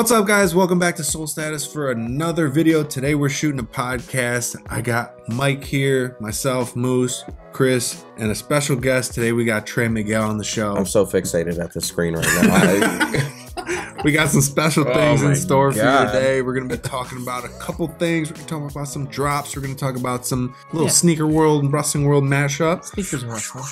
What's up, guys? Welcome back to Soul Status for another video. Today we're shooting a podcast. I got Mike here, myself, Moose, Chris, and a special guest. Today we got Trey Miguel on the show. I'm so fixated at the screen right now. We got some special things in store for you today. We're going to be talking about a couple things. We're going to talk about some drops. We're going to talk about some little Sneaker World and Wrestling World mashup. Sneakers and Wrestling.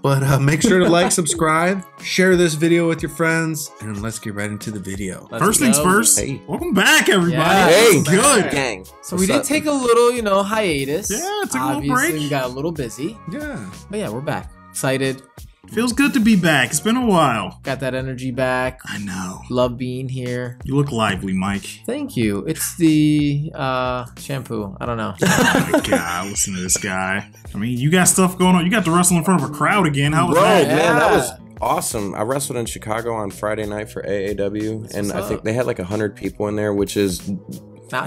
But make sure to like, subscribe, share this video with your friends, and let's get right into the video. First things first, hey. Welcome back, everybody. Yeah, hey, good gang. So we did take a little, hiatus. Yeah, took a little break. We got a little busy. Yeah. But yeah, we're back. Excited. Feels good to be back. It's been a while. Got that energy back. I know. Love being here. You look lively, Mike. Thank you. It's the shampoo. I don't know. Oh my God, listen to this guy. I mean, you got stuff going on. You got to wrestle in front of a crowd again. How was that? Man, yeah. That was awesome. I wrestled in Chicago on Friday night for AAW. That's and I think they had like 100 people in there, which is... For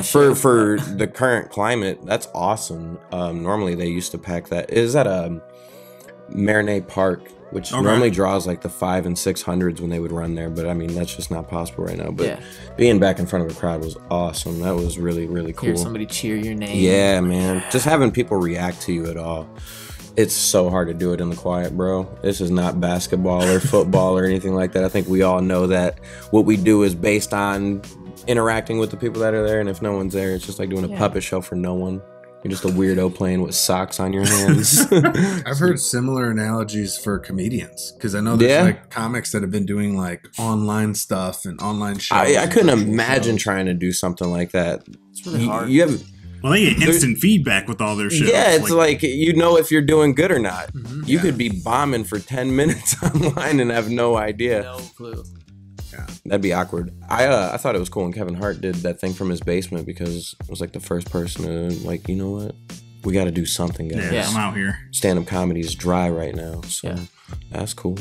the current climate, that's awesome. Normally they used to pack that. Is that a Marinade Park, which normally draws like the 500 and 600s when they would run there, but I mean that's just not possible right now. But being back in front of a crowd was awesome. That was really, really cool. Hear somebody cheer your name. Yeah, man. Just having people react to you at all. It's so hard to do it in the quiet, bro. This is not basketball or football or anything like that. I think we all know that what we do is based on interacting with the people that are there, and if no one's there, it's just like doing a puppet show for no one. You're just a weirdo playing with socks on your hands. I've heard similar analogies for comedians, because I know there's like comics that have been doing like online stuff and online shows. I couldn't imagine trying to do something like that. It's really hard. Well, they get instant feedback with all their shit. Yeah, it's like, if you're doing good or not. Mm-hmm, you could be bombing for 10 minutes online and have no idea. No clue. Yeah. That'd be awkward. I thought it was cool when Kevin Hart did that thing from his basement, because it was like the first person to like, you know what? We got to do something, guys. Yeah, I'm out here. Stand-up comedy is dry right now, so that's cool.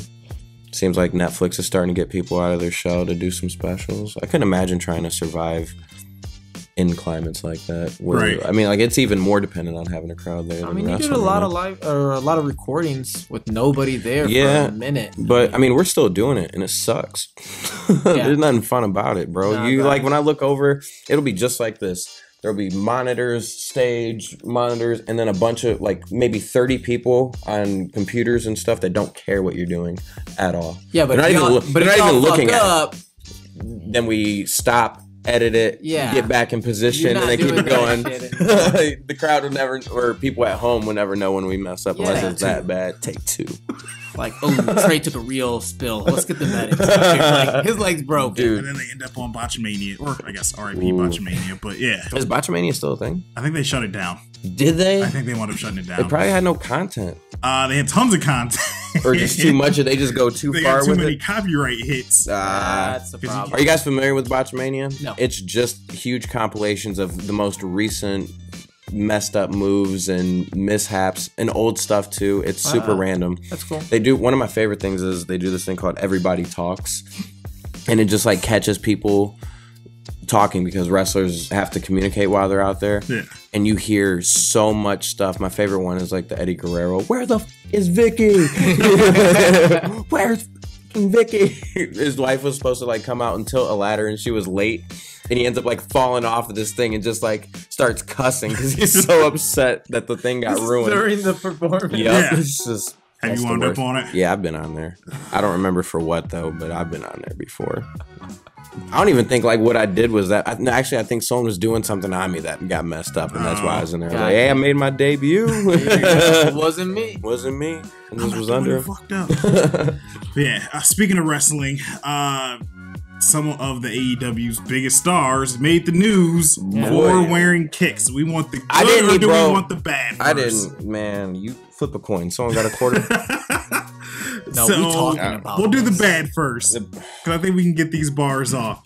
Seems like Netflix is starting to get people out of their shell to do some specials. I couldn't imagine trying to survive in climates like that, where I mean, like it's even more dependent on having a crowd there. I mean, you did a lot of live or a lot of recordings with nobody there for a minute. But I mean, we're still doing it, and it sucks. There's nothing fun about it, bro. Like when I look over, it'll be just like this. There'll be monitors, stage monitors, and then a bunch of like maybe 30 people on computers and stuff that don't care what you're doing at all. Yeah, but they're not even looking at it. Then we stop. Edit it, get back in position, and then keep it going. The crowd will never, or people at home will never know when we mess up unless it's that bad. Take two. Like, oh, Trey took a real spill. Let's get the medic. Like, his leg's broke. Dude. And then they end up on Botchamania, or I guess RIP Botchamania, but yeah. Is Botchamania still a thing? I think they shut it down. Did they? I think they wound up shutting it down. They probably had no content. They had tons of content. Or just too much, or they just go too far with it. They had too many copyright hits. That's the problem. Are you guys familiar with Botchamania? No. It's just huge compilations of the most recent messed up moves and mishaps and old stuff too. It's super random. That's cool. They do, one of my favorite things is they do this thing called Everybody Talks, and it just like catches people talking, because wrestlers have to communicate while they're out there, and you hear so much stuff. My favorite one is like the Eddie Guerrero, where the is Vicky? Where's Vicky? His wife was supposed to like come out and tilt a ladder, and she was late, and he ends up like falling off of this thing and just like starts cussing because he's so upset that the thing got ruined during the performance. It's just, have you wound up on it? Yeah, I've been on there. I don't remember for what though, but I've been on there before. I don't even think like what I did was that. Actually, I think someone was doing something on me that got messed up, and that's why I was in there. I was like, hey, I made my debut. It wasn't me. Wasn't me. And this was under. Fucked up. Speaking of wrestling, some of the AEW's biggest stars made the news for wearing kicks. We want the good, or do we want the bad first? I didn't, man. You flip a coin. Someone got a quarter. No, so, we'll do the bad first, because I think we can get these bars off.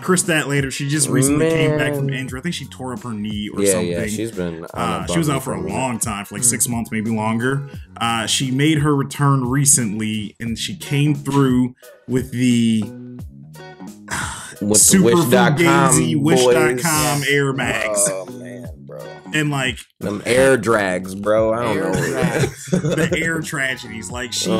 Kris Statlander, she just recently came back from injury. I think she tore up her knee or something. Yeah, she's been she was out for a long time, for like 6 months, maybe longer. She made her return recently, and she came through with the Wish.com Air Max. Oh, man, bro. And like them air drags, bro. I don't know. The air tragedies. Like she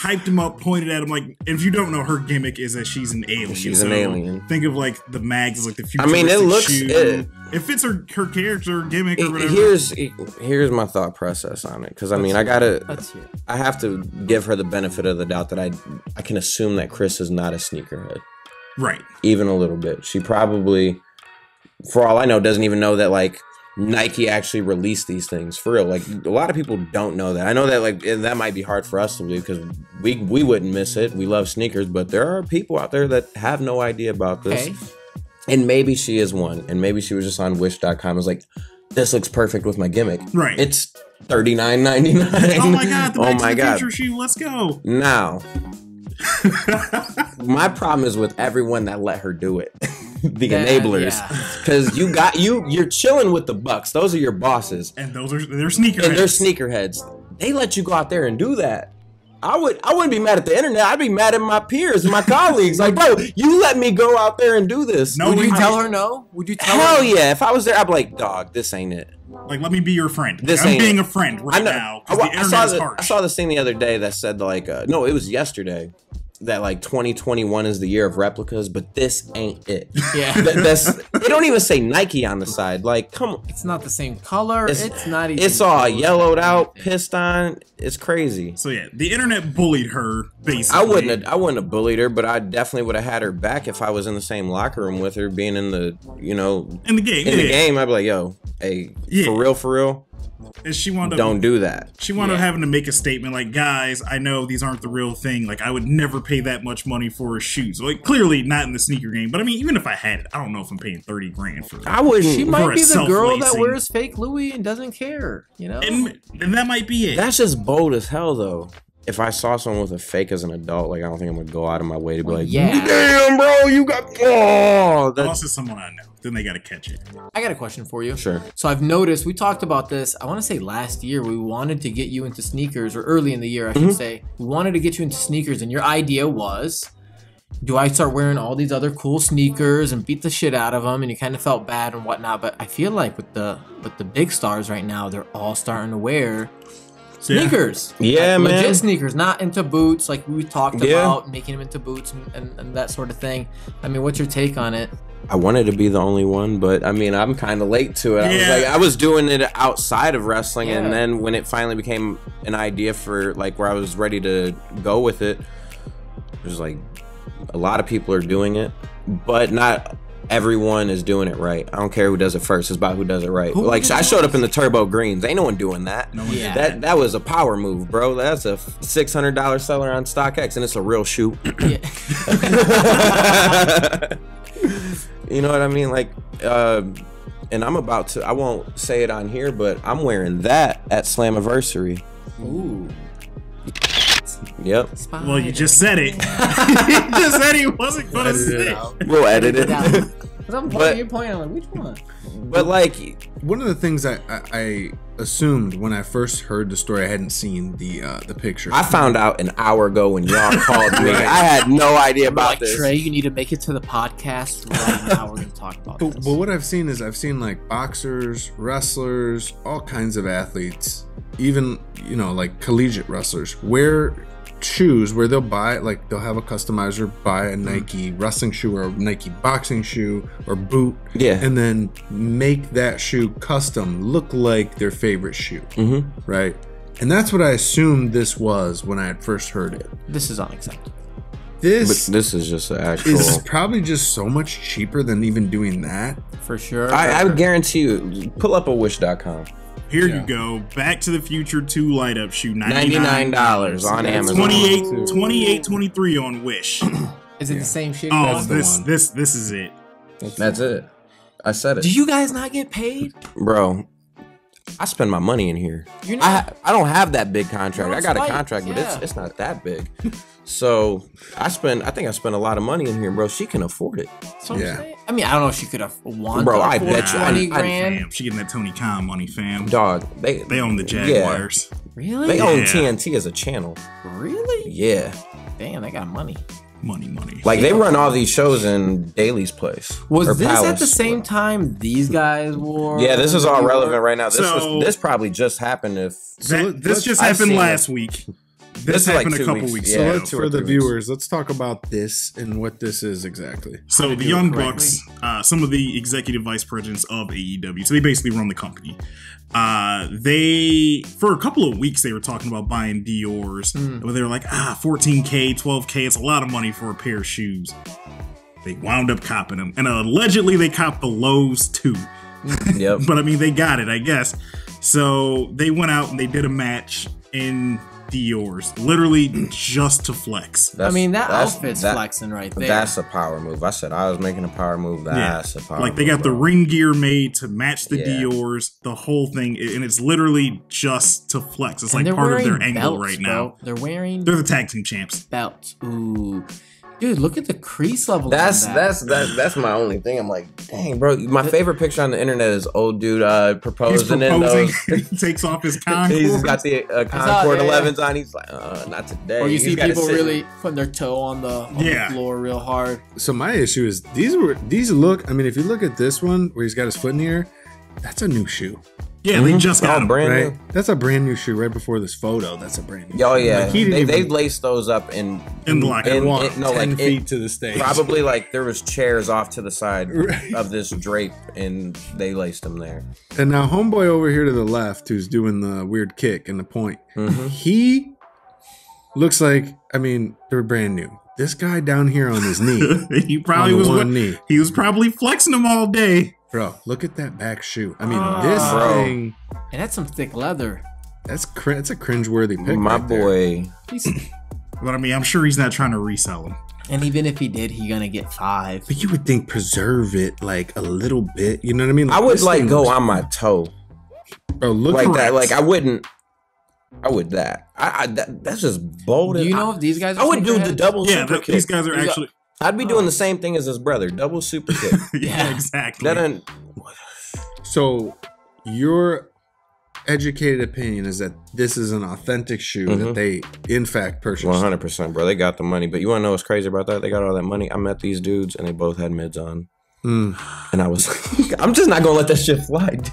hyped him up, pointed at him. Like, if you don't know, her gimmick is that she's an alien. She's an alien. Think of like the mags, like the future. I mean, it looks it fits her character gimmick or whatever. Here's my thought process on it, because I mean, I have to give her the benefit of the doubt that I can assume that Kris is not a sneakerhead, right? Even a little bit. She probably, for all I know, doesn't even know that like Nike actually released these things for real. Like, a lot of people don't know that. I know that, like, and that might be hard for us to believe because we wouldn't miss it. We love sneakers, but there are people out there that have no idea about this. Okay. And maybe she is one. And maybe she was just on Wish.com and was like, this looks perfect with my gimmick. Right. It's $39.99. Oh my god, the Back to the Future shoe, let's go. Now, my problem is with everyone that let her do it. The enablers, because you're chilling with the Bucks. Those are your bosses, and those are they're sneakerheads. They let you go out there and do that. I wouldn't be mad at the internet. I'd be mad at my peers, my colleagues. Like, bro, you let me go out there and do this. No, would you tell her no? Would you tell her? Hell yeah! If I was there, I'd be like, dog, this ain't it. Like, let me be your friend. This ain't being a friend right now. I saw this thing the other day that said like, no, it was yesterday, that like 2021 is the year of replicas, but this ain't it. Yeah. They don't even say Nike on the side. Like, come on. It's not the same color. It's not even. It's all yellowed out, pissed on. It's crazy. So yeah, the internet bullied her, basically. I wouldn't have bullied her, but I definitely would have had her back if I was in the same locker room with her, being in the, you know, in the game. I'd be like, yo, hey, for real. And she wound up, don't do that. She wound up having to make a statement like, guys, I know these aren't the real thing. Like, I would never pay that much money for a shoe. So, like, clearly not in the sneaker game. But I mean, even if I had it, I don't know if I'm paying 30 grand for it. I would. She might be the girl that wears fake Louis and doesn't care, you know? And that might be it. That's just bold as hell, though. If I saw someone with a fake as an adult, like, I don't think I'm gonna go out of my way to be like, damn, bro, you got Unless it's someone I know, then they gotta catch it. I got a question for you. Sure. So I've noticed, we talked about this, I wanna say last year, we wanted to get you into sneakers, or early in the year, I should say. We wanted to get you into sneakers, and your idea was, do I start wearing all these other cool sneakers and beat the shit out of them? And you kind of felt bad and whatnot, but I feel like with the big stars right now, they're all starting to wear sneakers. Yeah, like, man. Legit sneakers, not into boots, like we talked about, making them into boots and that sort of thing. I mean, what's your take on it? I wanted to be the only one, but I mean, I'm kind of late to it. I was like, I was doing it outside of wrestling, and then when it finally became an idea for like where I was ready to go with it, it was like a lot of people are doing it, but not everyone is doing it right. I don't care who does it first. It's about who does it right. Like, I showed up in the turbo greens. Ain't no one doing that. That was a power move, bro. That's a $600 seller on StockX, and it's a real shoe. You know what I mean? Like, and I'm about to, I won't say it on here, but I'm wearing that at Slammiversary. Ooh. Yep. Spider. Well, you just said it. You just said he wasn't gonna say it. We'll edit it. I'm like, which one? But like, one of the things I assumed when I first heard the story, I hadn't seen the picture. I found out an hour ago when y'all called me. I had no idea about this. Trey, you need to make it to the podcast right now. We're gonna talk about this. But what I've seen is like boxers, wrestlers, all kinds of athletes, even, you know, like collegiate wrestlers wear shoes where they'll buy, like, they'll have a customizer buy a Nike wrestling shoe or a Nike boxing shoe or boot, and then make that shoe custom look like their favorite shoe, right? And that's what I assumed this was when I had first heard it. This is unacceptable. This is just the actual. It's probably just so much cheaper than even doing that. For sure. I would guarantee you, pull up a Wish.com. Here you go. Back to the Future 2 light up shoe. $99 on Amazon. $28.23 on Wish. Is it the same shit? Oh, this is it. That's it. I said it. Do you guys not get paid? Bro, I spend my money in here. I don't have that big contract. I got a contract, but it's not that big. So I think I spent a lot of money in here, bro. She can afford it. So I mean, I don't know if she could have wanted. Bro, I bet you 20 grand. Fam, she getting that Tony Khan money, fam. Dog, they own the Jaguars. Yeah. Really? They own TNT as a channel. Really? Yeah. Damn, they got money. Money. Like, they run all these shows in Daly's place. Was this Palace at the same time these guys wore? Yeah, this is all relevant right now. This probably just happened. This just happened last week. This happened like a couple weeks ago. Yeah, so for the viewers, let's talk about this and what this is exactly. So the Young Bucks, some of the executive vice presidents of AEW, so they basically run the company. They, for a couple of weeks, they were talking about buying Dior's. But they were like, $14K, $12K, it's a lot of money for a pair of shoes. They wound up copping them. And allegedly they copped the lows too. Yep. But I mean, they got it, I guess. So they went out and they did a match in Dior's, literally just to flex. I mean, that outfit's flexing right there. That's a power move. I said I was making a power move. That's a power move. Like, they got the ring gear made to match the Dior's, the whole thing, and it's literally just to flex. It's like part of their angle right now. They're wearing... They're the tag team champs. Belts. Ooh. Dude, look at the crease level. That's my only thing. I'm like, dang, bro. My favorite picture on the internet is old dude proposing. He takes off his Concord. He's got the Concord 11s on. He's like, not today. Or you see people really putting their toe on the floor real hard. So my issue is these look. I mean, if you look at this one where he's got his foot in the air, that's a new shoe. Yeah, they just got brand new. That's a brand new shoe right before this photo. That's a brand new. Oh yeah, like, they laced those up in 10 feet to the stage. Probably like there was chairs off to the side of this drape, and they laced them there. And now, homeboy over here to the left, who's doing the weird kick and the point, he looks like, I mean, they're brand new. This guy down here on his knee, he was probably flexing them all day. Bro, look at that back shoe. I mean, this thing. And that's some thick leather. That's a cringeworthy pick. My boy. But I mean, I'm sure he's not trying to resell them. And even if he did, he's going to get $5. But you would think preserve it like a little bit. You know what I mean? Like, I would like go on my toe. Bro, look like that. Like, I wouldn't. I would that. That's just bold. Do you know if these guys are... I would do the double super kick. These guys are actually... I'd be doing the same thing as his brother, double super kick. Yeah, exactly. So your educated opinion is that this is an authentic shoe that they, in fact, purchased. 100%, bro. They got the money. But you want to know what's crazy about that? They got all that money. I met these dudes, and they both had mids on. And I was like, I'm just not going to let that shit fly, dude.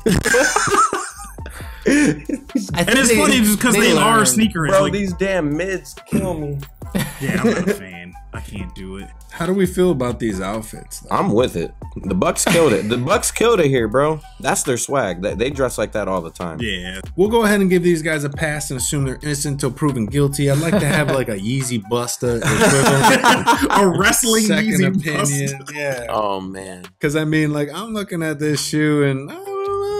And it's funny because they are sneakerheads. Bro, like, these damn mids kill me. Yeah, I'm not a fan. I can't do it. How do we feel about these outfits? Though? I'm with it. The Bucks killed it. The Bucks killed it here, bro. That's their swag. They dress like that all the time. Yeah. We'll go ahead and give these guys a pass and assume they're innocent until proven guilty. I'd like to have like a Yeezy Busta equivalent. A wrestling Yeezy Busta. Yeah. Oh, man. Because, I mean, like, I'm looking at this shoe and...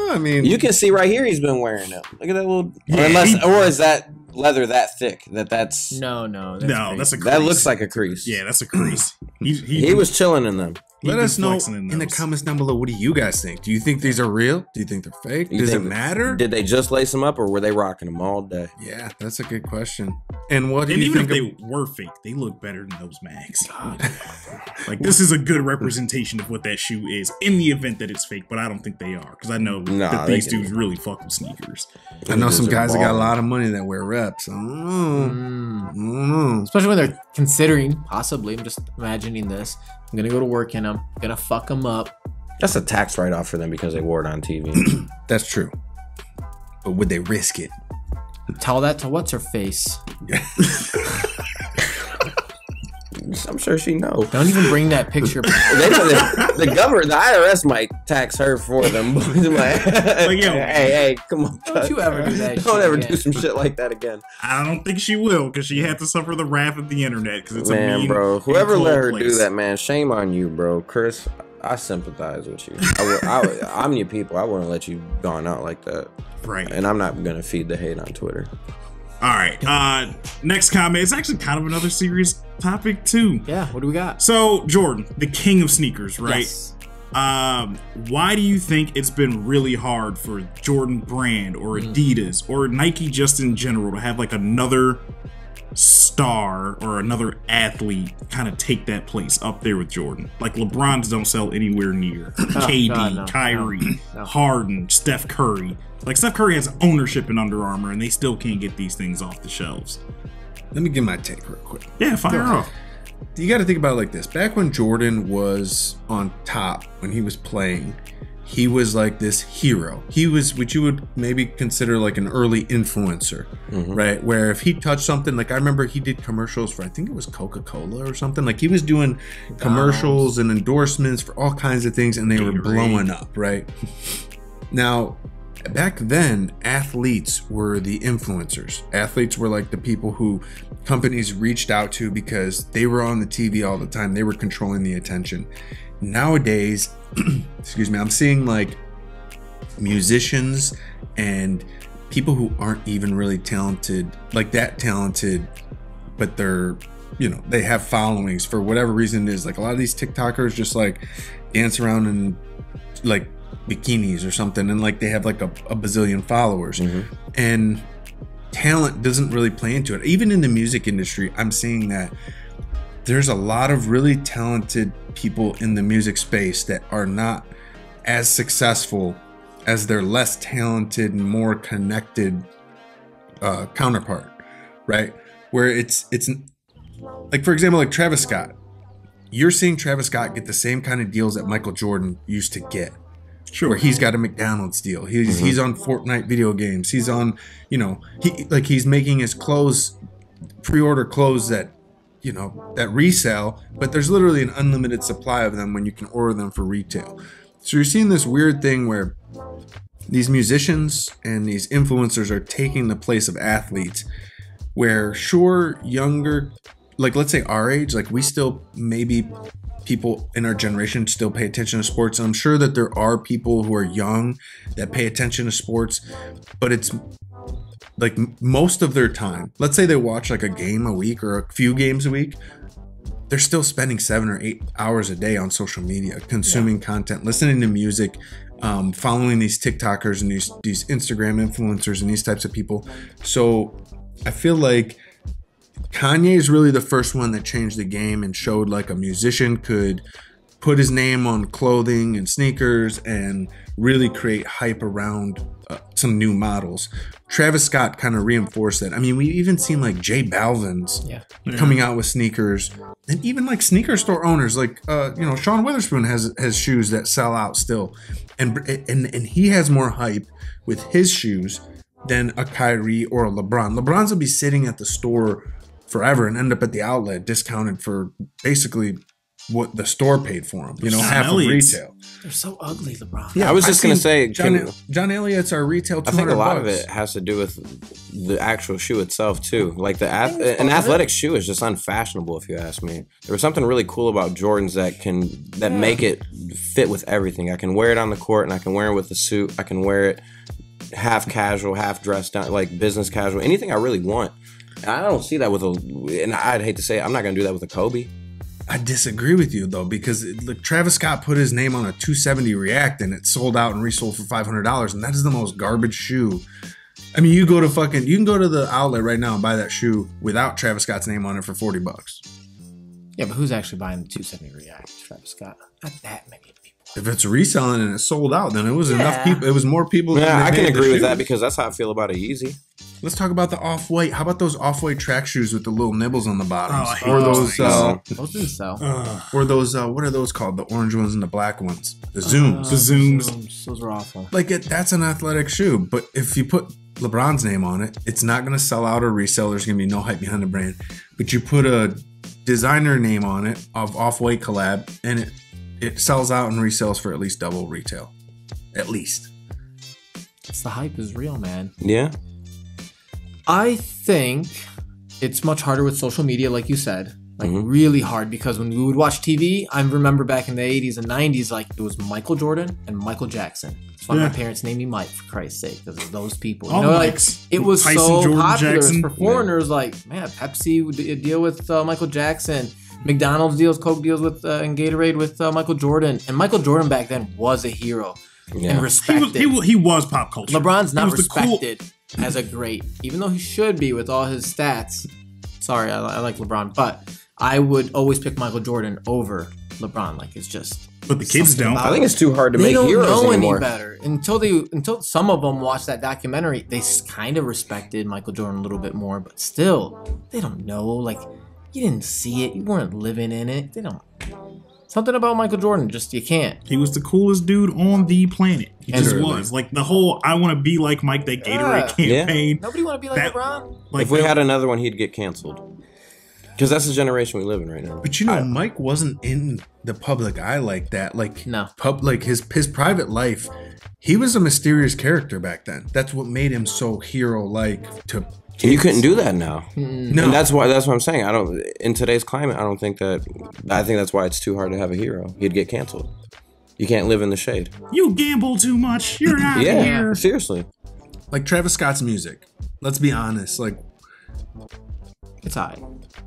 I mean, you can see right here he's been wearing it. Look at that little. Yeah, or is that leather that thick? That's no. That's a crease. That looks like a crease. Yeah, that's a crease. He was chilling in them. Let us know in the comments down below. What do you guys think? Do you think these are real? Do you think they're fake? Does it matter? Did they just lace them up, or were they rocking them all day? Yeah, that's a good question. And what? And even if they were fake, they look better than those mags. Like, this is a good representation of what that shoe is in the event that it's fake. But I don't think they are, because I know that these dudes really fuck with sneakers. I know some guys that got a lot of money that wear reps. I don't know. Especially when they're considering possibly. I'm just imagining this. I'm going to go to work in them. I'm going to fuck them up. That's a tax write-off for them because they wore it on TV. That's true. But would they risk it? Tell that to what's-her-face. I'm sure she knows. Don't even bring that picture back. The government, the IRS might tax her for them. Like, hey, come on. Don't you ever do that shit. Don't ever do some shit like that again. I don't think she will, because she had to suffer the wrath of the internet. Because it's a mean, bro. Whoever let her do that, man, shame on you, bro. Kris, I sympathize with you. I'm your people. I wouldn't let you gone out like that. Right. And I'm not going to feed the hate on Twitter. All right. Next comment. It's actually kind of another serious topic too. Yeah. What do we got? So Jordan, the king of sneakers, right? Yes. Why do you think it's been really hard for Jordan Brand or Adidas or Nike just in general to have like another star or another athlete kind of take that place up there with Jordan? Like LeBron's don't sell anywhere near. KD, Kyrie, Harden, Steph Curry. Like, Steph Curry has ownership in Under Armour, and they still can't get these things off the shelves. Let me give my take real quick. Yeah, fire off. You got to think about it like this. Back when Jordan was on top, when he was playing, he was like this hero. He was what you would maybe consider like an early influencer, right? Where if he touched something, like I remember he did commercials for, I think it was Coca-Cola or something. Like he was doing commercials and endorsements for all kinds of things, and they were blowing up, right? Now, back then, athletes were the influencers. Athletes were like the people who companies reached out to because they were on the TV all the time. They were controlling the attention. Nowadays, excuse me, I'm seeing like musicians and people who aren't even really talented, like that talented, but they're, you know, they have followings for whatever reason it is. Like a lot of these TikTokers just like dance around and like bikinis or something, and like they have like a bazillion followers, and talent doesn't really play into it. Even in the music industry, I'm seeing that there's a lot of really talented people in the music space that are not as successful as their less talented, more connected counterpart, right? Where it's like, for example, like Travis Scott. You're seeing Travis Scott get the same kind of deals that Michael Jordan used to get. Where he's got a McDonald's deal. He's he's on Fortnite video games. He's on, you know, he's making his clothes, pre-order clothes that, you know, that resell, but there's literally an unlimited supply of them when you can order them for retail. So you're seeing this weird thing where these musicians and these influencers are taking the place of athletes, where sure, younger, like let's say our age, like we still maybe people in our generation still pay attention to sports. And I'm sure that there are people who are young that pay attention to sports, but it's like most of their time, let's say they watch like a game a week or a few games a week, they're still spending 7 or 8 hours a day on social media, consuming content, listening to music, following these TikTokers and these Instagram influencers and these types of people. So I feel like Kanye is really the first one that changed the game and showed like a musician could put his name on clothing and sneakers and really create hype around some new models. Travis Scott kind of reinforced that. I mean, we've even seen like J Balvin's coming out with sneakers, and even like sneaker store owners, like you know, Sean Witherspoon has shoes that sell out still, and he has more hype with his shoes than a Kyrie or a LeBron. LeBron's will be sitting at the store forever and end up at the outlet discounted for basically what the store paid for them, you know, half of retail. They're so ugly, LeBron. Yeah, I was just going to say, John Elliott's our retail $200. I think a lot of it has to do with the actual shoe itself too. Like an athletic shoe is just unfashionable, if you ask me. There was something really cool about Jordans that make it fit with everything. I can wear it on the court, and I can wear it with a suit. I can wear it half casual, half dressed down, like business casual, anything I really want. I don't see that with and I'd hate to say it, I'm not going to do that with a Kobe. I disagree with you though, because look, Travis Scott put his name on a 270 React and it sold out and resold for $500, and that is the most garbage shoe. I mean, you can go to the outlet right now and buy that shoe without Travis Scott's name on it for $40. Yeah, but who's actually buying the 270 React, Travis Scott? Not that many people. If it's reselling and it's sold out, then it was enough people. It was more people. Yeah, I can agree with that, because that's how I feel about a Yeezy. Let's talk about the Off-White. How about those Off-White track shoes with the little nibbles on the bottoms? Oh, or those didn't sell. Or those, what are those called? The orange ones and the black ones. The Zooms. Those are awful. Like that's an athletic shoe, but if you put LeBron's name on it, it's not going to sell out or resell. There's going to be no hype behind the brand. But you put a designer name on it of Off-White collab, and it sells out and resells for at least double retail. At least. It's the hype is real, man. Yeah. I think it's much harder with social media, like you said. Like, really hard, because when we would watch TV, I remember back in the 80s and 90s, like, it was Michael Jordan and Michael Jackson. That's why my parents named me Mike, for Christ's sake, because of those people. You know, like, it was Tyson, so Jordan, popular for foreigners. Yeah. Like, man, Pepsi would deal with Michael Jackson. McDonald's deals, Coke deals with, and Gatorade with Michael Jordan. And Michael Jordan back then was a hero and respected. He was pop culture. LeBron's not respected as a great, even though he should be with all his stats. Sorry, I like LeBron, but I would always pick Michael Jordan over LeBron. Like, it's just. But the kids don't. I think it's too hard to make heroes anymore. They don't know any better. Until some of them watched that documentary, they kind of respected Michael Jordan a little bit more, but still, they don't know. Like, you didn't see it. You weren't living in it. They don't. Something about Michael Jordan, just you can't. He was the coolest dude on the planet. He just was. Like the whole I want to be like Mike, that Gatorade campaign. Yeah. Nobody want to be like LeBron. Like, if we had another one, he'd get canceled. Because that's the generation we live in right now. But you know, Mike wasn't in the public eye like that. Like, no. Like his private life, he was a mysterious character back then. That's what made him so hero-like to... And you couldn't do that now. No, and that's why I'm saying I don't. In today's climate, I don't think that. I think that's why it's too hard to have a hero. He'd get canceled. You can't live in the shade. You gamble too much. You're not here. Seriously. Like Travis Scott's music. Let's be honest. Like, it's high.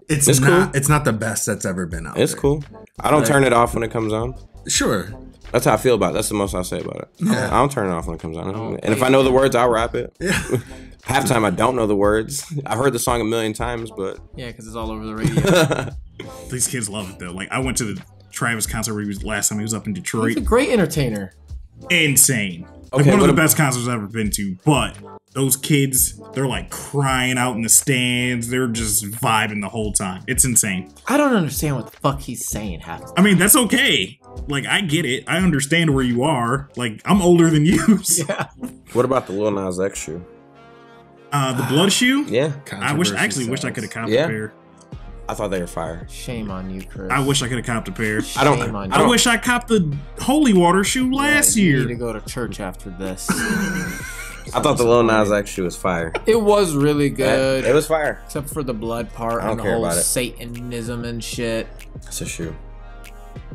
It's not. Cool. It's not the best that's ever been out. It's cool. I don't turn it off when it comes on. Sure. That's how I feel about it. That's the most I'll say about it. Yeah. I don't turn it off when it comes on. And if I know the words, I'll rap it. Yeah. Half time, I don't know the words. I've heard the song a million times, but... Yeah, because it's all over the radio. These kids love it, though. Like, I went to the Travis concert where he was last time he was up in Detroit. He's a great entertainer. Insane. Like, okay, one of the best concerts I've ever been to, but... Those kids, they're like crying out in the stands. They're just vibing the whole time. It's insane. I don't understand what the fuck he's saying half the time. I mean, that's okay. Like, I get it. I understand where you are. Like, I'm older than you. So. Yeah. What about the Lil Nas X shoe? The blood shoe? Yeah. I actually wish I could have copped a pair. I thought they were fire. Shame on you, Kris. I wish I could have copped a pair. I wish I copped the holy water shoe last year. You need to go to church after this. I thought the Lil Nas X shoe was fire. It was really good. It was fire. Except for the blood part and the whole Satanism and shit. That's a shoe.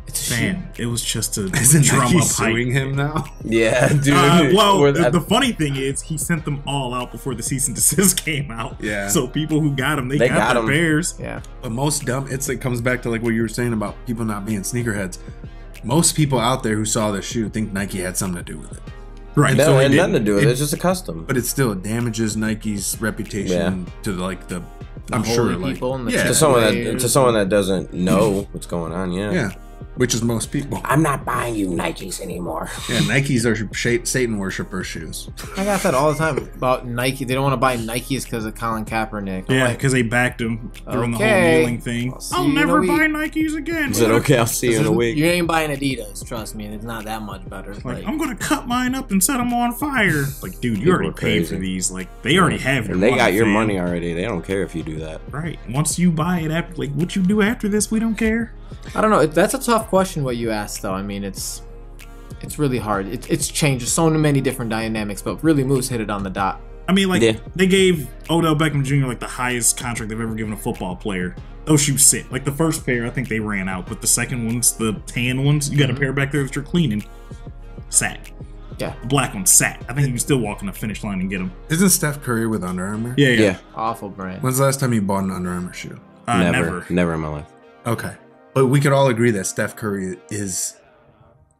It's a shoe. It was just a drum up suing him now? Yeah, dude. Well, the funny thing is he sent them all out before the cease and desist came out. Yeah. So people who got them, they got their bears. Yeah. But most dumb, it comes back to like what you were saying about people not being sneakerheads. Most people out there who saw this shoe think Nike had something to do with it. Right, that had nothing to do with it. It's just a custom, but it still damages Nike's reputation to like the I'm sure like to someone that doesn't know what's going on. Yeah, yeah, which is most people. I'm not buying you Nikes anymore. Yeah, Nikes are Satan worshiper shoes. I got that all the time about Nike. They don't want to buy Nikes because of Colin Kaepernick. I'm because they backed him during the whole kneeling thing. I'll never buy Nikes again. Is it okay? I'll see you in a week. You ain't buying Adidas. Trust me, it's not that much better. Like, I'm gonna cut mine up and set them on fire. Like, dude, you already paid for these. Like, they already have your money. They got your money already. They don't care if you do that. Right. Once you buy it, after like what you do after this, we don't care. I don't know. That's a tough question what you asked, though. I mean, it's really hard. It's changed. There's so many different dynamics, but really Moose hit it on the dot. I mean, like, they gave Odell Beckham Jr. like the highest contract they've ever given a football player. Those shoes sit. Like, the first pair, I think they ran out, but the second ones, the tan ones, you got a pair back there that you're cleaning. Sack. Yeah. The black ones, sack. I think you can still walk on the finish line and get them. Isn't Steph Curry with Under Armour? Yeah, yeah. Awful brand. When's the last time you bought an Under Armour shoe? Never. Never in my life. Okay. But we could all agree that Steph Curry is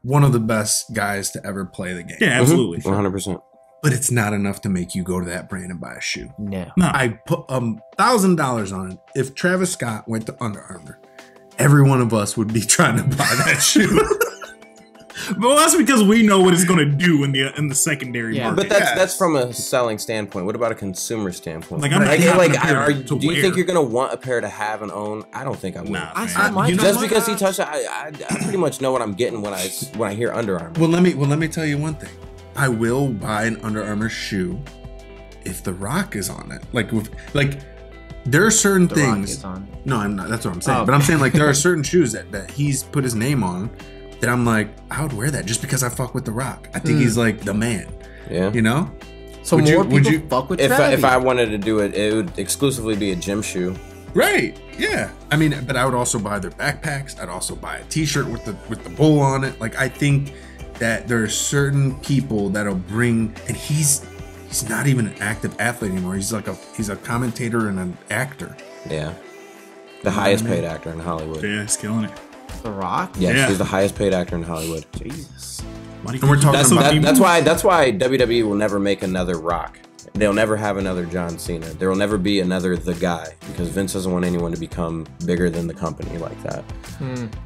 one of the best guys to ever play the game. Yeah, absolutely. 100%. But it's not enough to make you go to that brand and buy a shoe. No. I put $1,000 on it. If Travis Scott went to Under Armour, every one of us would be trying to buy that shoe. But that's because we know what it's going to do in the secondary market. But that's from a selling standpoint. What about a consumer standpoint? Like, do you think you're going to want a pair to have and own? I don't think I would. Nah, just because he touched it, I pretty much know what I'm getting when I hear Under Armour. Well, let me tell you one thing. I will buy an Under Armour shoe if The Rock is on it. There are certain things. No, I'm not. That's what I'm saying. But I'm saying there are certain shoes that he's put his name on. That I'm like, I would wear that just because I fuck with The Rock. I think he's like the man. Yeah. You know? So would you fuck with Travis? If I wanted to do it, it would exclusively be a gym shoe. Right. Yeah. I mean, but I would also buy their backpacks. I'd also buy a t-shirt with the bull on it. Like, I think that there are certain people that'll bring, and he's not even an active athlete anymore. He's like he's a commentator and an actor. Yeah. The highest paid actor in Hollywood. Yeah, he's killing it. The Rock? Yes, yeah. He's the highest paid actor in Hollywood. Jesus. And we're talking that's why WWE will never make another Rock. They'll never have another John Cena. There will never be another The Guy, because Vince doesn't want anyone to become bigger than the company like that.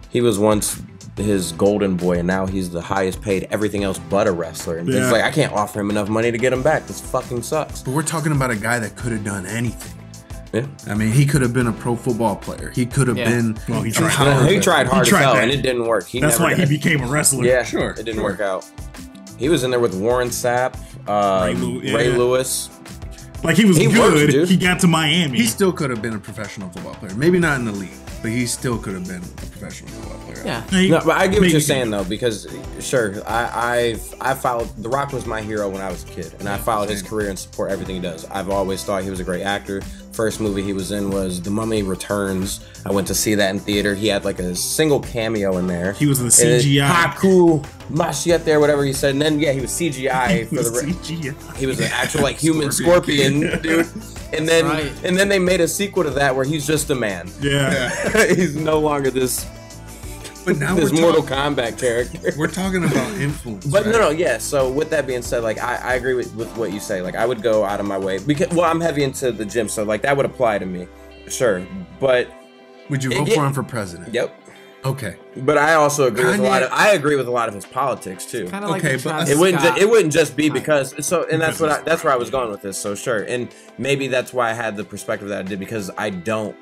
He was once his golden boy, and now he's the highest paid everything else but a wrestler. And it's like, I can't offer him enough money to get him back. This fucking sucks. But we're talking about a guy that could have done anything. Yeah. I mean, he could have been a pro football player. He could have been. Well, he tried hard. He tried hard as hell, and it didn't work. That's why he became a wrestler. Yeah, sure. It didn't work out. He was in there with Warren Sapp, Ray Lewis. Like, he was good. He got to Miami. He still could have been a professional football player. Maybe not in the league, but he still could have been a professional football player. Yeah. No, but I get what you're saying, though, because, sure, I followed... The Rock was my hero when I was a kid, and I followed his career and support everything he does. I've always thought he was a great actor. First movie he was in was The Mummy Returns. I went to see that in theater. He had, like, a single cameo in there. He was in the CGI. Haku Mashiach there, whatever he said. And then, yeah, he was CGI. He was an actual, like, human scorpion dude. And then and then they made a sequel to that where he's just a man. Yeah. He's no longer this this Mortal Kombat character. We're talking about influence. But so with that being said, like, I agree with what you say. Like, I would go out of my way because, well, I'm heavy into the gym, so like that would apply to me. Sure. But would you vote for him for president? Yep. Okay, but I also agree with a lot of his politics too. Kind of like Travis Scott. It wouldn't just be because and that's what that's where I was going with this. So sure, and maybe that's why I had the perspective that I did, because I don't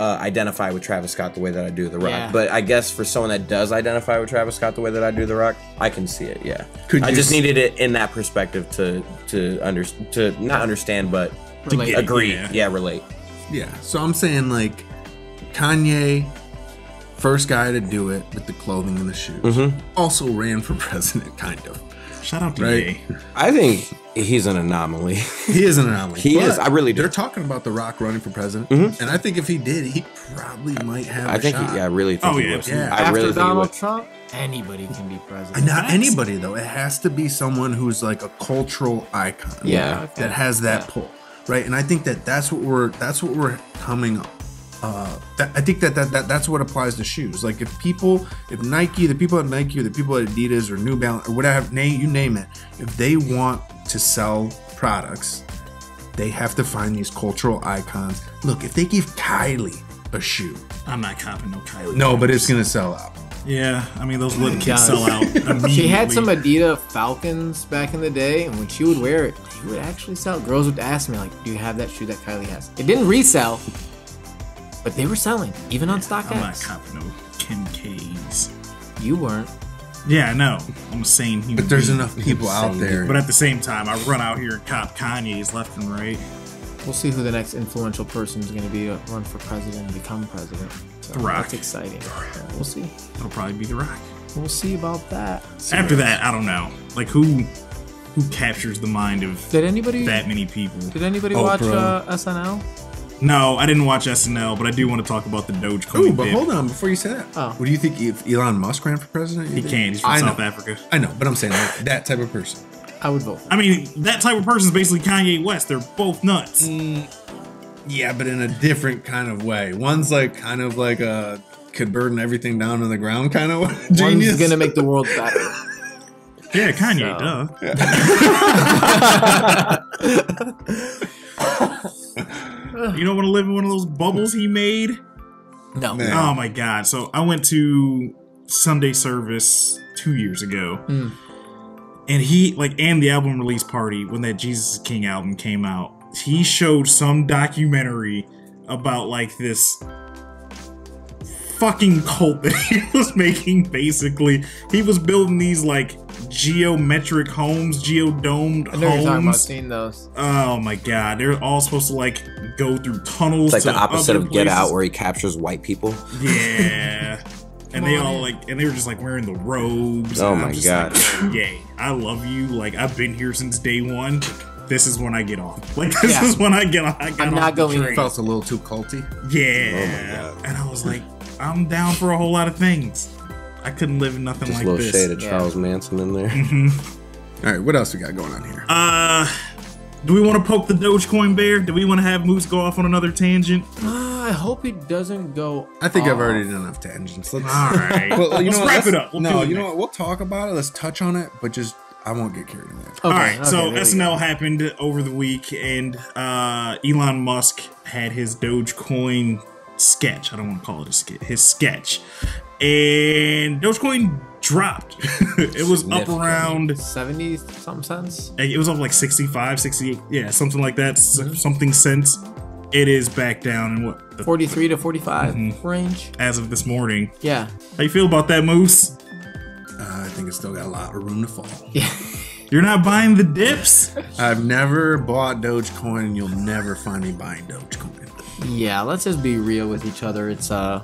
identify with Travis Scott the way that I do The Rock. Yeah. But I guess for someone that does identify with Travis Scott the way that I do The Rock, I can see it. Yeah, I just needed it in that perspective to not understand but relate. Agree. Yeah, relate. Yeah. So I'm saying, like, Kanye. First guy to do it with the clothing and the shoes. Mm-hmm. Also ran for president, kind of. Shout out to Ye. I think he's an anomaly. He is an anomaly. He is. I really do. They're talking about The Rock running for president. Mm-hmm. And I think if he did, he probably might have a shot. I really think he would. Yeah. After Donald Trump, anybody can be president. Not anybody, though. It has to be someone who's like a cultural icon. Yeah. Right? That has that pull. Right? And I think that that's what we're coming up. I think that's what applies to shoes. Like, if Nike, the people at Nike or the people at Adidas or New Balance or whatever, you name it, if they want to sell products, they have to find these cultural icons. Look, if they give Kylie a shoe, I'm not copping no Kylie. No, but it's gonna sell out. Yeah, I mean, those little kids sell out immediately. She had some Adidas Falcons back in the day, and when she would wear it, it would actually sell. Girls would ask me, like, do you have that shoe that Kylie has? It didn't resell. But they were selling, even on StockX. I'm not copping no Kincaid's. You weren't. Yeah, I know. I'm a sane human. But there's enough people out there. But at the same time, I run out here and cop Kanye's left and right. We'll see who the next influential person is going to be to run for president and become president. So The Rock. That's exciting. We'll see. It'll probably be The Rock. We'll see about that. After that, I don't know. Like, who captures the mind of that many people? Did anybody watch SNL? No, I didn't watch SNL, but I do want to talk about the Dogecoin. Ooh, but hold on, before you say that, what do you think if Elon Musk ran for president? He can't. He's from South Africa. I know, but I'm saying that type of person. I would vote. I mean, that type of person is basically Kanye West. They're both nuts. Yeah, but in a different kind of way. One's like kind of like a could burden everything down to the ground kind of genius. One's gonna make the world better. Yeah, Kanye, duh. Yeah. You don't want to live in one of those bubbles he made? No. Man. Oh, my God. So I went to Sunday service 2 years ago. Mm. And the album release party, when that Jesus King album came out, he showed some documentary about, like, this fucking cult that he was making, basically. He was building these, like, geometric homes, geodomed homes. You're talking about seeing those. Oh my God, they're all supposed to like go through tunnels. It's like the opposite of Get Out, where he captures white people. Yeah, and they all like, and they were just like wearing the robes. Oh my God, like, yay! I love you. Like, I've been here since day one. This is when I get off. Like, this is when I get off. I'm not going. It felt a little too culty. Yeah, oh my God. And I was like, I'm down for a whole lot of things. I couldn't live in nothing like this. Just a little shade of Charles Manson in there. Mm-hmm. All right, what else we got going on here? Do we want to poke the Dogecoin bear? Do we want to have Moose go off on another tangent? I hope he doesn't go. I think I've already done enough tangents. All right. Well, let's wrap it up. You know what? We'll talk about it. Let's touch on it, but just I won't get carried away. Okay, all right. Okay, so SNL happened over the week, and Elon Musk had his Dogecoin sketch. I don't want to call it a skit. His sketch. And Dogecoin dropped. It was up around 70 something cents. It was up like 65, 68, yeah, something like that. Mm-hmm. Something cents. It is back down in what? The 43 to 45 range. As of this morning. Yeah. How you feel about that, Moose? I think it's still got a lot of room to fall. Yeah. You're not buying the dips? I've never bought Dogecoin, and you'll never find me buying Dogecoin. Yeah, let's just be real with each other. It's a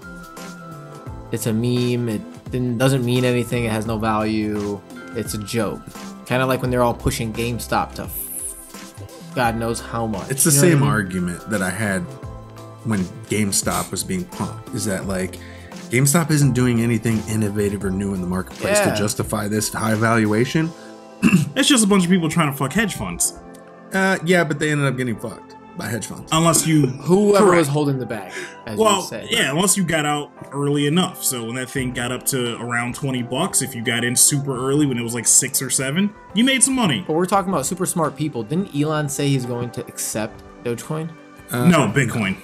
meme. It doesn't mean anything. It has no value. It's a joke. Kind of like when they're all pushing GameStop to God knows how much. It's the same argument that I had when GameStop was being pumped. Is that like... GameStop isn't doing anything innovative or new in the marketplace to justify this high valuation. It's just a bunch of people trying to fuck hedge funds. Yeah, but they ended up getting fucked by hedge funds. Unless you... Whoever was holding the bag, as you said. Yeah, unless you got out early enough. So when that thing got up to around $20, if you got in super early when it was like 6 or 7, you made some money. But we're talking about super smart people. Didn't Elon say he's going to accept Dogecoin? No, Bitcoin.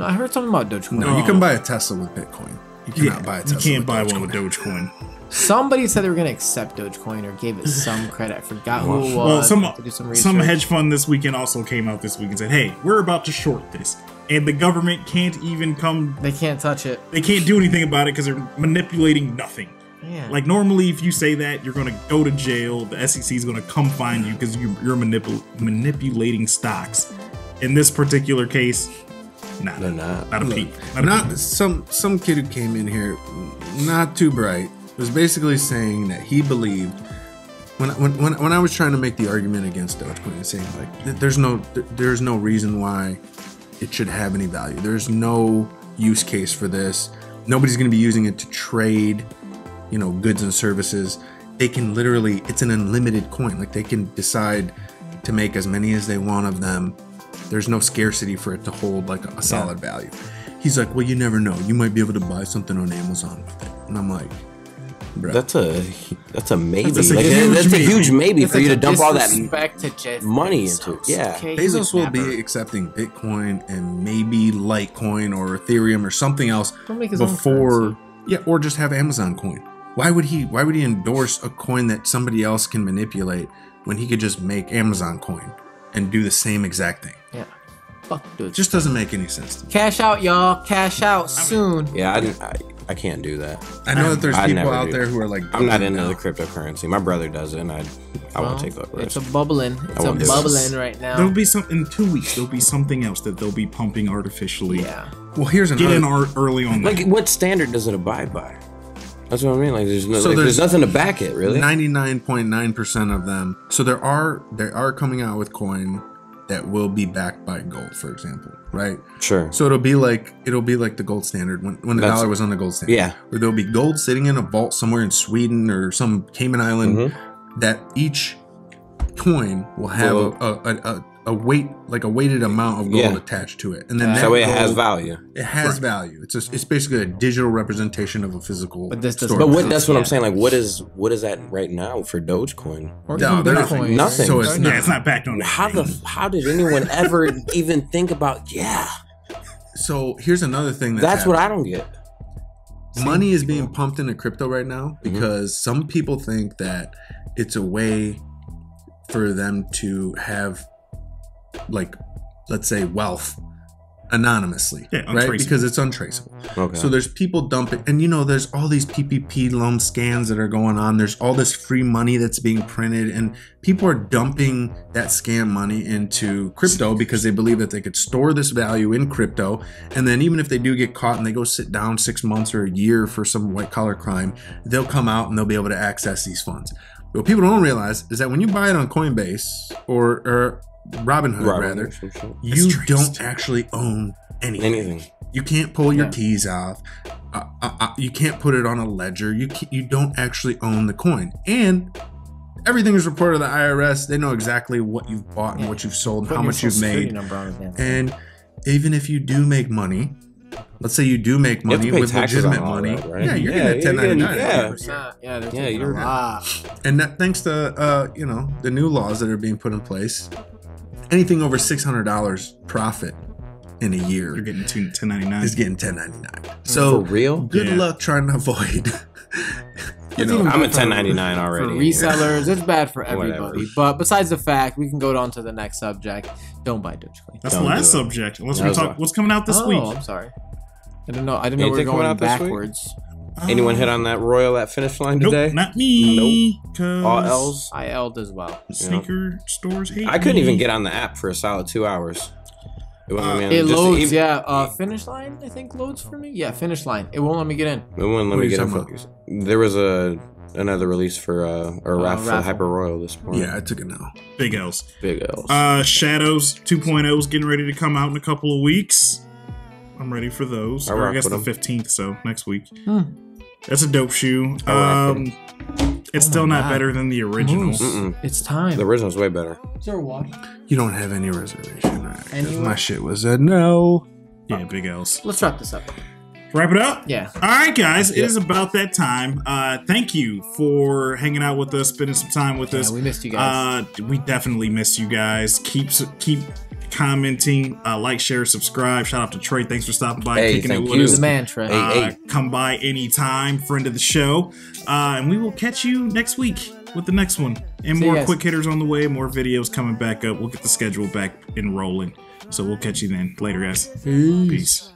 I heard something about Dogecoin. No, you can buy a Tesla with Bitcoin. You cannot buy a Tesla. You can't buy one with Dogecoin. Somebody said they were going to accept Dogecoin or gave it some credit. I forgot who it was. Well, some hedge fund this weekend also came out this week and said, hey, we're about to short this. And the government can't even come. They can't touch it. They can't do anything about it because they're manipulating nothing. Yeah. Like, normally, if you say that, you're going to go to jail. The SEC is going to come find you because you're manipulating stocks. In this particular case, not a peep. Not some kid who came in here, not too bright, was basically saying that he believed when I was trying to make the argument against Dogecoin and saying like there's no reason why it should have any value. There's no use case for this. Nobody's going to be using it to trade, you know, goods and services. They can literally, it's an unlimited coin. Like they can decide to make as many as they want of them. There's no scarcity for it to hold like a solid value. He's like, well, you never know. You might be able to buy something on Amazon with it. And I'm like, bro. That's a maybe. That's a huge maybe for you to dump all that money into it. Yeah. Okay, Bezos will be accepting Bitcoin and maybe Litecoin or Ethereum or something else before. Yeah, or just have Amazon coin. Why would he endorse a coin that somebody else can manipulate when he could just make Amazon coin and do the same exact thing? Yeah. Fuck, dude. Just doesn't make any sense to me. Cash out, y'all. Cash out soon. Yeah, I can't do that. I know that there's people out there who are like, I'm not into the cryptocurrency. My brother does it, and I won't take that risk. It's a bubbling. It's a bubbling right now. There'll be something in 2 weeks. There'll be something else that they'll be pumping artificially. Yeah. Well, here's another. Get in early on. Like, what standard does it abide by? That's what I mean. Like, there's nothing to back it, really. 99.9% of them. So there are coming out with coin that will be backed by gold, for example, right? Sure. So it'll be like the gold standard when the dollar was on the gold standard. Yeah. Where there'll be gold sitting in a vault somewhere in Sweden or some Cayman Island that each coin will have a weight, like a weighted amount of gold attached to it, and then that way it has value. It has value. It's basically a digital representation of a physical. But that's what I'm saying. Like, what is that right now for Dogecoin? No, nothing. So it's not. It's not backed on. How did anyone ever even think about? Yeah. So here's another thing that's what I don't get. Money is being pumped into crypto right now because some people think that it's a way for them to have, like, let's say wealth anonymously, right? Because it's untraceable. Okay. So there's people dumping, and you know, there's all these PPP loan scans that are going on. There's all this free money that's being printed, and people are dumping that scam money into crypto because they believe that they could store this value in crypto. And then even if they do get caught and they go sit down 6 months or a year for some white collar crime, they'll come out and they'll be able to access these funds. What people don't realize is that when you buy it on Coinbase or Robinhood, rather, you don't actually own anything. You can't pull your keys off. You can't put it on a ledger. You don't actually own the coin. And everything is reported to the IRS. They know exactly what you've bought and what you've sold and how much you've made. And even if you do make money, let's say you do make money with legitimate money. That, right? Yeah, you're getting a 1099. You're right. And that, thanks to you know, the new laws that are being put in place, anything over $600 profit in a year, you're getting 1099. Is getting 1099. So for real, good luck trying to avoid You know, I'm a 1099 already. For resellers, it's bad for everybody. Whatever. But besides the fact, we can go on to the next subject. Don't buy Dogecoin. That's the last subject. Unless we talk, what's coming out this week? Oh, I'm sorry. I don't know. I didn't know we were going backwards. Anyone hit on that Royal at Finish Line today? Nope, not me. Nope. All L's. I L'd as well. Sneaker stores hate I couldn't even get on the app for a solid 2 hours. It loads, Finish Line, I think, loads for me. Yeah, Finish Line. It won't let me get in. It won't let me get in. There was another release for a raffle for Hyper Royal this morning. Yeah, I took it now. Big L's. Big L's. Shadows 2.0 is getting ready to come out in a couple of weeks. I'm ready for those. Or I guess the 15th, so next week. Huh. That's a dope shoe. It's still not better than the originals. It's time. The original's way better. Is there a watch? You don't have any reservation. Right? My shit was a no. Yeah, big L's. Let's wrap this up. Wrap it up? Yeah. All right, guys. It is about that time. Thank you for hanging out with us, spending some time with us. We missed you guys. We definitely missed you guys. Keep commenting, like, share, subscribe. Shout out to Trey. Thanks for stopping by. Hey, thank you. He's the man, Trey. Come by anytime. Friend of the show. And we will catch you next week with the next one. And more quick hitters on the way. More videos coming back up. We'll get the schedule back and rolling. So we'll catch you then. Later, guys. Peace.